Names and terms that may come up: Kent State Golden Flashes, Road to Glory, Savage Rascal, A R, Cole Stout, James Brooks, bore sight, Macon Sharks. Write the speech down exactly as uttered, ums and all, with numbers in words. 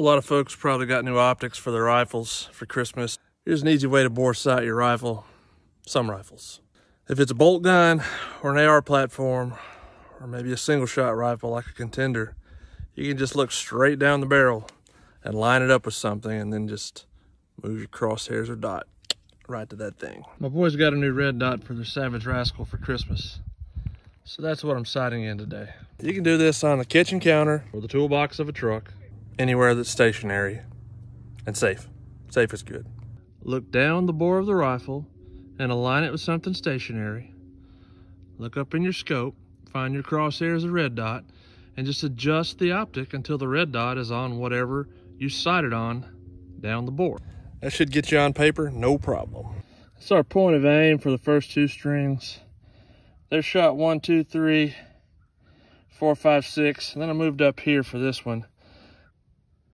A lot of folks probably got new optics for their rifles for Christmas. Here's an easy way to bore sight your rifle, some rifles. If it's a bolt gun or an A R platform, or maybe a single shot rifle like a Contender, you can just look straight down the barrel and line it up with something and then just move your crosshairs or dot right to that thing. My boys got a new red dot for their Savage Rascal for Christmas. So that's what I'm sighting in today. You can do this on the kitchen counter or the toolbox of a truck, anywhere that's stationary and safe. Safe is good. Look down the bore of the rifle and align it with something stationary. Look up in your scope, find your crosshair as a red dot, and just adjust the optic until the red dot is on whatever you sighted on down the bore. That should get you on paper, no problem. That's our point of aim for the first two strings. They're shot one, two, three, four, five, six, and then I moved up here for this one.